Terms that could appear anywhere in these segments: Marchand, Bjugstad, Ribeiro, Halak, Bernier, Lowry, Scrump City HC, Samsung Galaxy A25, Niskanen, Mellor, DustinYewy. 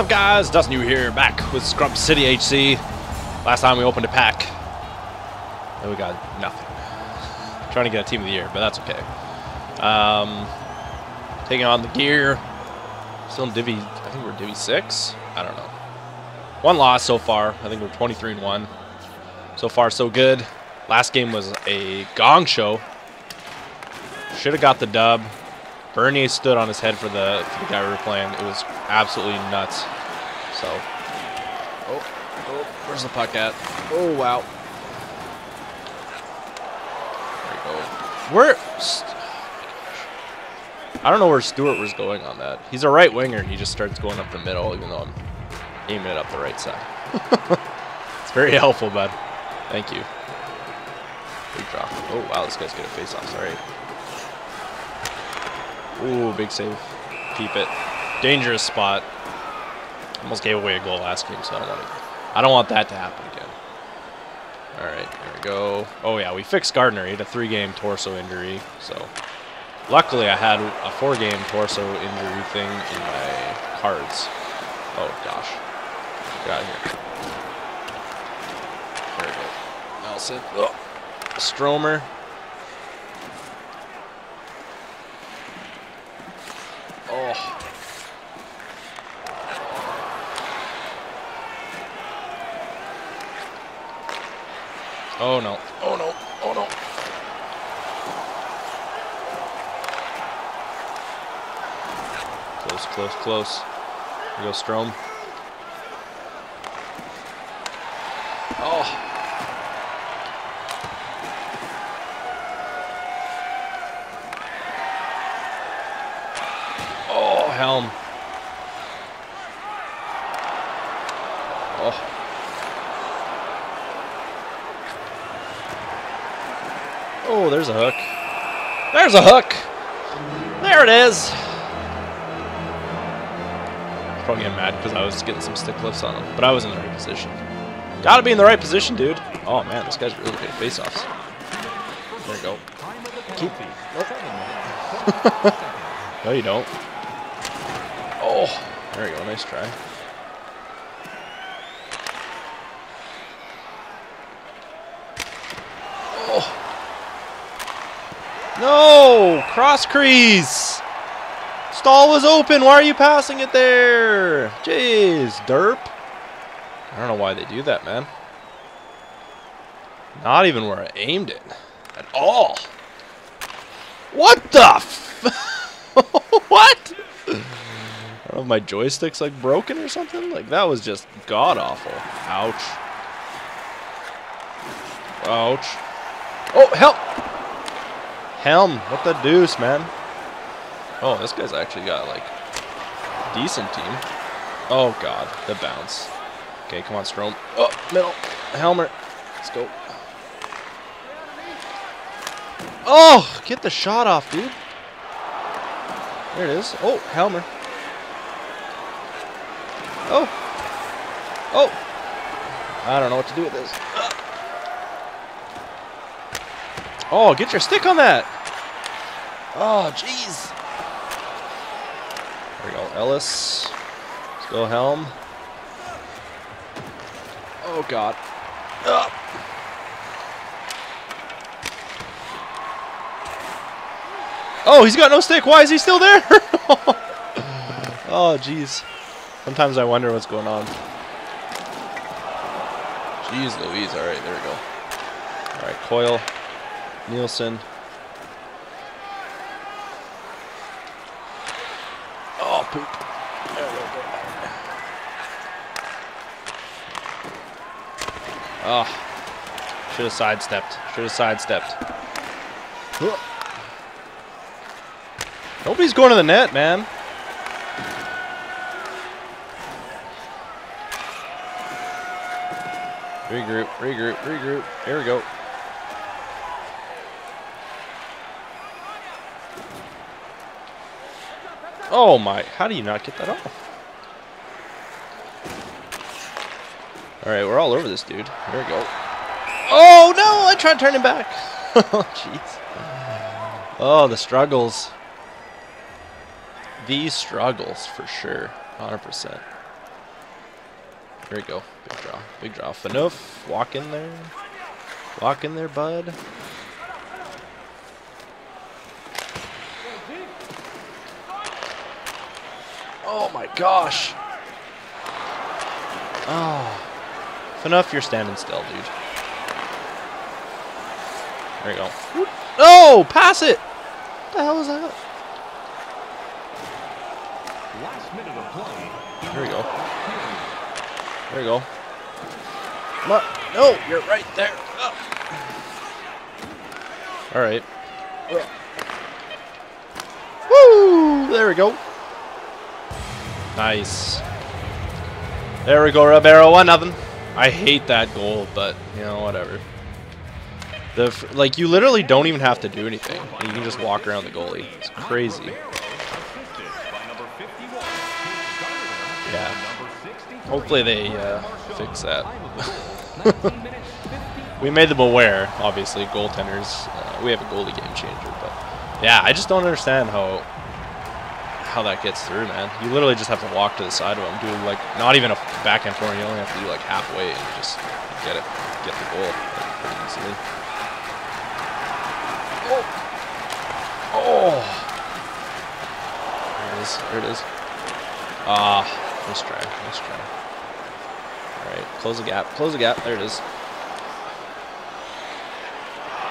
What's up, guys? DustinYewy here, back with Scrump City HC. Last time we opened a pack, and we got nothing. Trying to get a team of the year, but that's okay. Taking on the gear. Still in Divvy, I think we're Divvy 6? I don't know. One loss so far. I think we're 23-1. So far, so good. Last game was a gong show. Should have got the dub. Bernier stood on his head for the guy we were playing. It was absolutely nuts. So, where's the puck at? Oh, wow. There we go. I don't know where Stewart was going on that. He's a right winger. He just starts going up the middle, even though I'm aiming it up the right side. It's very helpful, bud. Thank you. Big drop. Oh, wow, this guy's gonna face off. Sorry. Ooh, big save. Keep it. Dangerous spot. Almost gave away a goal last game, so I don't want that to happen again. All right, there we go. Oh, yeah, we fixed Gardner. He had a 3-game torso injury, so luckily I had a 4-game torso injury thing in my cards. Oh, gosh. Get out of here. There we go. Nelson. Ugh. Stromer. Oh. Oh no. Oh no. Oh no. Close, close, close. Here goes Strom. Oh. Helm. Oh. Oh, there's a hook. There's a hook. There it is. I'm probably getting mad because I was getting some stick lifts on him, but I was in the right position. Gotta be in the right position, dude. Oh man, this guy's really good at face-offs. There you go. Keep me. No, you don't. Oh, there we go. Nice try. Oh. No! Cross crease! Stall was open. Why are you passing it there? Jeez, derp. I don't know why they do that, man. Not even where I aimed it at all. What the f... What? I don't know if my joystick's like broken or something. Like that was just god awful. Ouch. Ouch. Oh, help! Helm, what the deuce, man? Oh, this guy's actually got like decent team. Oh god, the bounce. Okay, come on, Strom. Oh, middle. Helmer. Let's go. Oh, get the shot off, dude. There it is. Oh, Helmer. Oh! Oh! I don't know what to do with this. Oh, get your stick on that! Oh, jeez! There we go, Ellis. Let's go, Helm. Oh, God. Oh, he's got no stick! Why is he still there? Oh, jeez. Sometimes I wonder what's going on. Jeez Louise. All right, there we go. All right, Coyle. Nielsen. Oh, poop. There we go. Oh, should have sidestepped. Should have sidestepped. Nobody's going to the net, man. Regroup, regroup, regroup. Here we go. Oh my, how do you not get that off? All right, we're all over this dude. Here we go. Oh no, I tried turning back. Oh, jeez. Oh, the struggles. These struggles for sure, 100%. Here we go. Big draw. Big draw. Fanuff, walk in there. Walk in there, bud. Oh my gosh. Oh. Fanuff, you're standing still, dude. There you go. Whoop. Oh, pass it. What the hell was that? Last minute of play. There we go. There we go. No, you're right there. Oh. All right. Oh. Woo! There we go. Nice. There we go, Ribeiro. 1-0. I hate that goal, but you know, whatever. Like, you literally don't even have to do anything. You can just walk around the goalie. It's crazy. Yeah. Hopefully they fix that. We made them aware, obviously, goaltenders. We have a goalie game changer, but yeah, I just don't understand how that gets through, man. You literally just have to walk to the side of him, do like not even a backhand forward. You only have to do like halfway and just get it, get the goal. Oh. Oh. There it is. There it is. Ah, nice try. Nice try. All right, close the gap. Close the gap. There it is.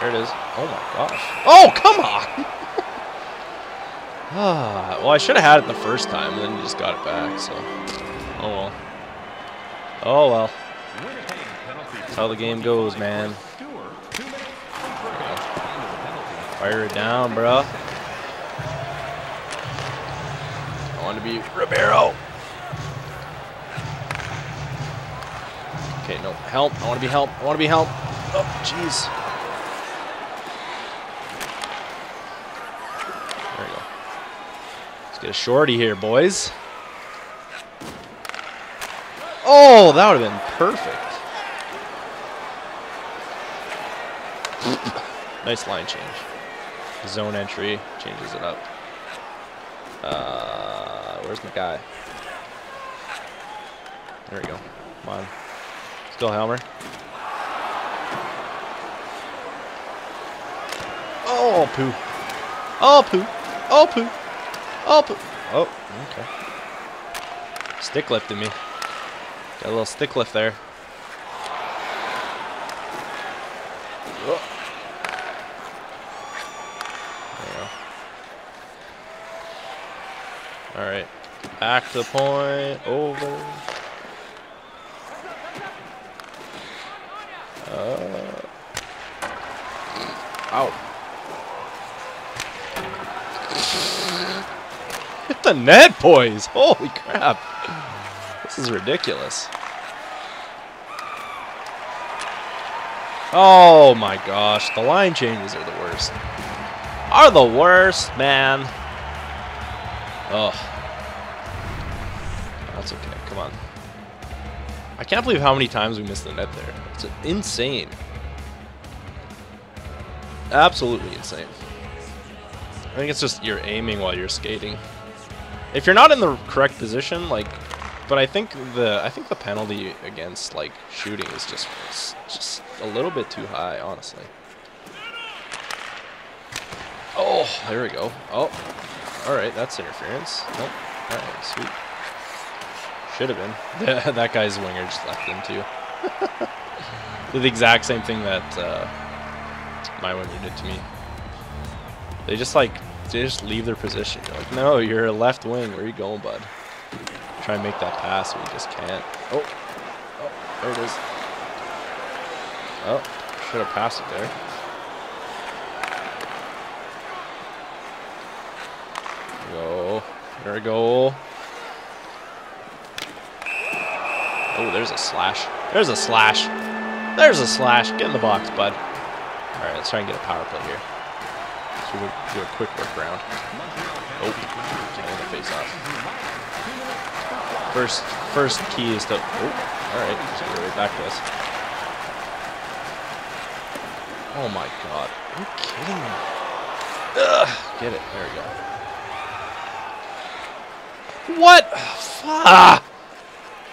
There it is. Oh my gosh. Oh, come on. Ah, well, I should have had it the first time, and then you just got it back. So, oh well. Oh well. That's how the game goes, man. Fire it down, bro. I want to be Ribeiro. Okay, no. Help. I want to be help. I want to be help. Oh, jeez. There we go. Let's get a shorty here, boys. Oh, that would have been perfect. Nice line change. Zone entry changes it up. Where's my guy? There we go. Come on. Still Helmer. Oh, poo. Oh, poo. Oh, poo. Oh, poo. Oh, okay. Stick lifted me. Got a little stick lift there. Oh. All right, back to the point, over. Ow. Hit the net, boys. Holy crap. This is ridiculous. Oh my gosh, the line changes are the worst. Are the worst, man. Oh, that's okay. Come on. I can't believe how many times we missed the net there. It's insane. Absolutely insane. I think it's just you're aiming while you're skating. If you're not in the correct position, like, but I think the penalty against like shooting is just a little bit too high, honestly. Oh, there we go. Oh. Alright, that's interference. Nope. Alright, sweet. Should have been. That guy's winger just left him, too. Did the exact same thing that my winger did to me. They just leave their position. They're like, no, you're a left wing. Where are you going, bud? Try and make that pass, but you just can't. Oh. Oh, there it is. Oh, should have passed it there. Go. There we go. Oh, there's a slash. There's a slash. There's a slash. Get in the box, bud. All right, let's try and get a power play here. So we'll do a quick workaround. Oh, can't win the face off. First key is to. Oh, all right. So we're right back to us. Oh my God! Are you kidding me? Ugh, get it. There we go. What? Fuck. Ah.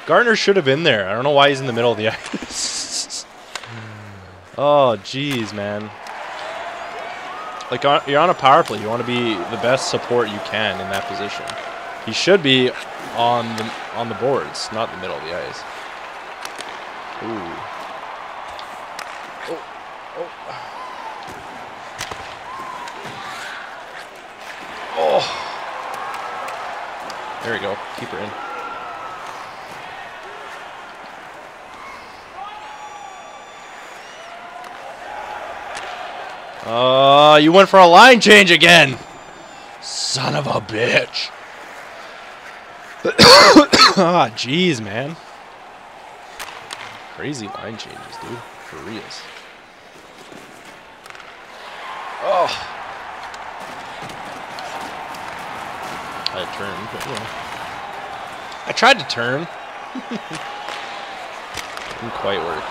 Gardner should have been there. I don't know why he's in the middle of the ice. Oh, jeez, man. Like, you're on a power play. You want to be the best support you can in that position. He should be on the boards, not in the middle of the ice. Ooh. Oh. There we go. Keep her in. You went for a line change again. Son of a bitch. Ah, jeez, man. Crazy line changes, dude. For reals. Oh. I turned, but you know. I tried to turn. Didn't quite work.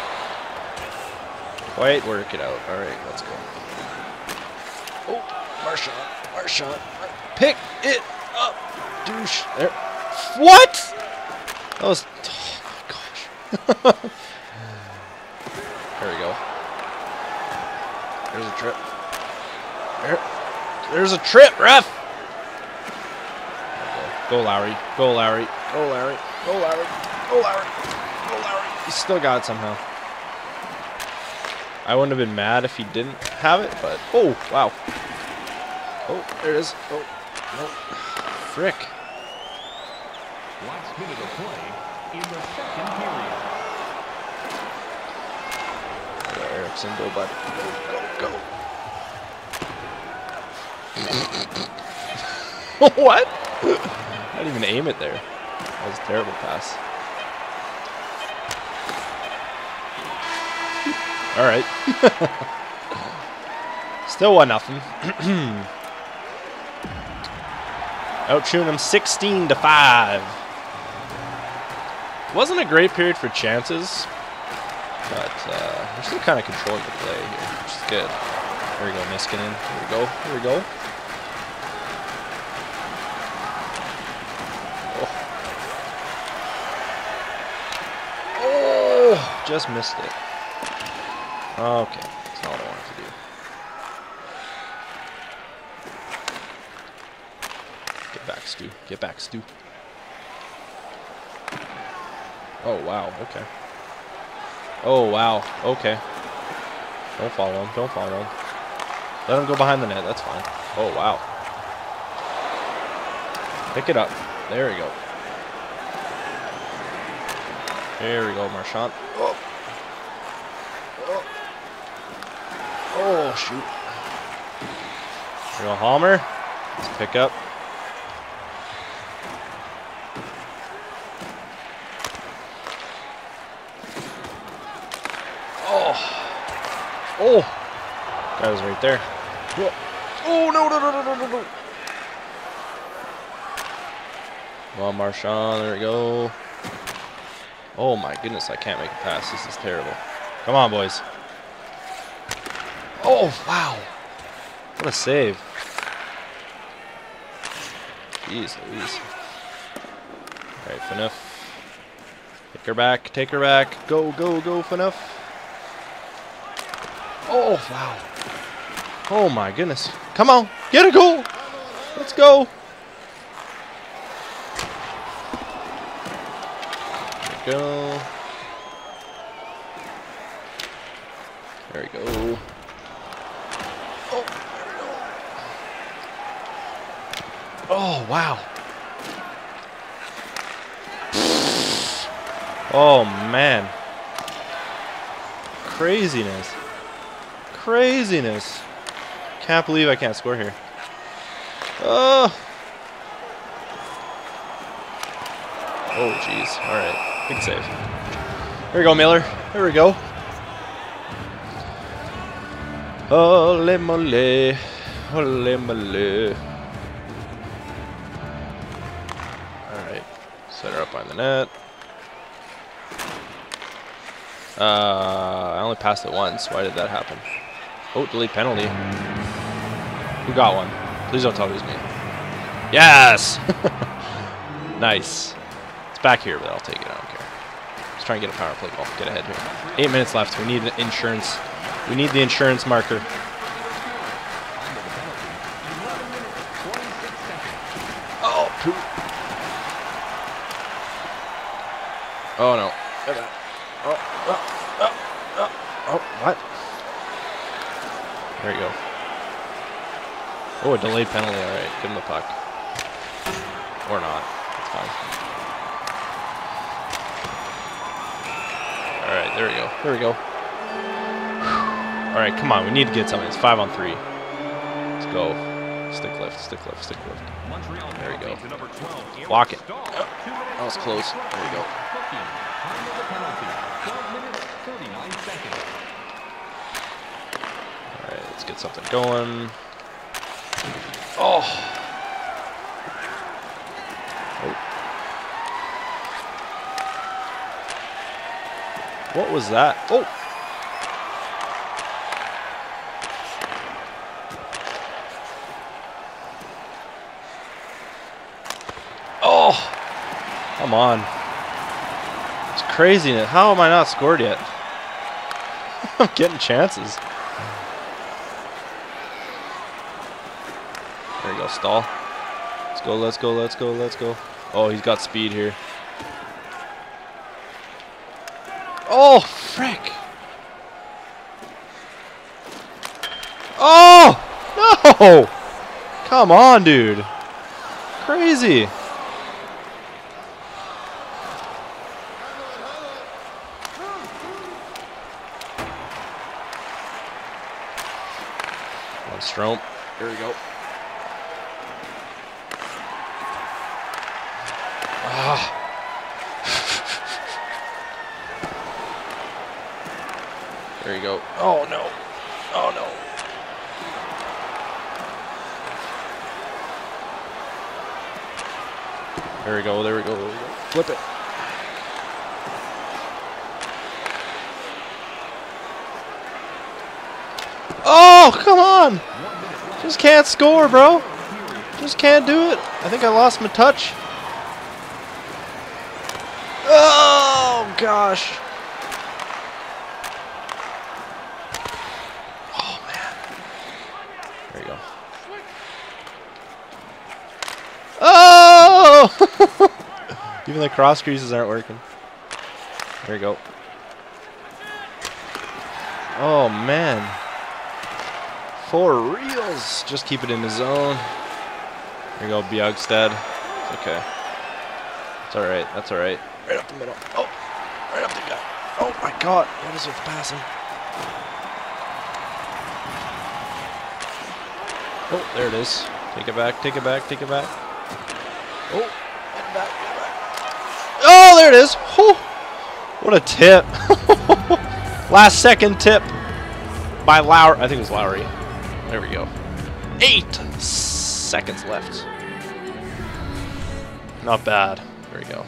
Quite work it out. All right, let's go. Oh, Marshawn, Marshawn, pick it up, douche. There. What? That was. Oh my gosh. There we go. There's a trip. There's a trip, ref. Go Lowry, go Lowry, go Lowry, go Lowry, go Lowry, go Lowry. He still got it somehow. I wouldn't have been mad if he didn't have it, but oh wow. Oh, there it is. Oh, nope. Frick. Last minute of play in the second period. Go Erickson, go bud. Go, go, go. What? I didn't even aim it there. That was a terrible pass. All right. Still 1-0. Out shooting him 16-5. Wasn't a great period for chances, but we're still kind of controlling the play here, which is good. There we go, Niskanen. Here we go. Here we go. Just missed it. Okay, that's not what I wanted to do. Get back, Stu. Get back, Stu. Oh, wow. Okay. Oh, wow. Okay. Don't follow him. Don't follow him. Let him go behind the net. That's fine. Oh, wow. Pick it up. There we go. There we go, Marchand. Oh. Oh. Oh, shoot. There we go, Halmer. Let's pick up. Oh. Oh. That was right there. Oh, no, no, no, no, no, no. Come on, Marchand. There we go. Oh my goodness, I can't make a pass. This is terrible. Come on, boys. Oh, wow. What a save. Jeez Louise. All right, FNUF. Take her back, take her back. Go, go, go, FNUF. Oh, wow. Oh my goodness. Come on, get a goal. Let's go. Go. There we go. Oh, there we go. Oh, wow. Oh, man. Craziness. Craziness. Can't believe I can't score here. Oh. Oh, jeez. All right. Good save. Here we go, Miller. Here we go. Ole mole. Ole mole. Alright. Set her up behind the net. I only passed it once. Why did that happen? Oh, delay penalty. Who got one? Please don't tell me it was me. Yes! Nice. It's back here, but I'll take it. I don't care. try and get a power play goal. Get ahead here. 8 minutes left. We need an insurance. We need the insurance marker. Oh, poop. Oh, no. What? There you go. Oh, a delayed penalty. All right. Give him the puck. Or not. It's fine. All right, there we go. There we go. All right, come on. We need to get something. It's 5-on-3. Let's go. Stick lift, stick lift, stick lift. There we go. Block it. That was close. There we go. All right, let's get something going. Oh. What was that? Oh! Oh! Come on. It's craziness. How am I not scored yet? I'm getting chances. There you go, stall. Let's go, let's go, let's go, let's go. Oh, he's got speed here. Oh, frick. Oh, no. Come on, dude. Crazy. One Scrump. Here we go. Ah. There you go. Oh, no. Oh, no. There we go. There we go. There we go. Flip it. Oh, come on. Just can't score, bro. Just can't do it. I think I lost my touch. Oh, gosh. Even the cross creases aren't working. There you go. Oh, man. For reals. Just keep it in the zone. There you go, Bjugstad. It's okay. It's all right. That's all right. Right up the middle. Oh, right up the guy. Oh, my God. What is with passing? Oh, there it is. Take it back. Take it back. Take it back. Oh, head back. Oh, there it is. Oh, what a tip. Last second tip by Lowry. I think it was Lowry. There we go. 8 seconds left. Not bad. There we go.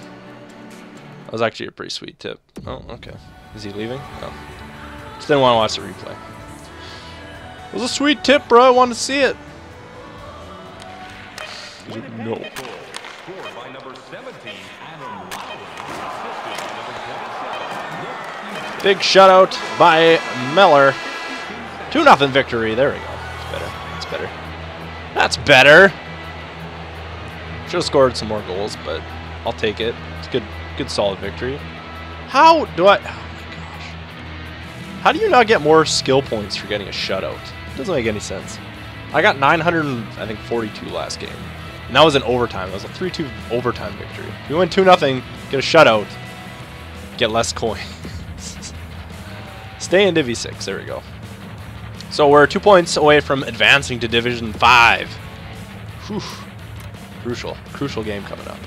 That was actually a pretty sweet tip. Oh, okay. Is he leaving? No. Just didn't want to watch the replay. It was a sweet tip, bro. I wanted to see it. No. Big shutout by Mellor. 2-0 victory. There we go. It's better. It's better. That's better. Should have scored some more goals, but I'll take it. It's a good solid victory. How do I... Oh, my gosh. How do you not get more skill points for getting a shutout? It doesn't make any sense. I got 942 last game. And that was in overtime. That was a 3-2 overtime victory. If you win 2-0, get a shutout, get less coin. Stay in Divi 6. There we go. So we're 2 points away from advancing to Division 5. Whew. Crucial. Crucial game coming up.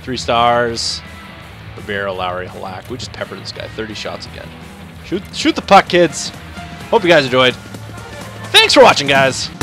3 stars. Ribeiro, Lowry, Halak. We just peppered this guy. 30 shots again. Shoot the puck, kids. Hope you guys enjoyed. Thanks for watching, guys.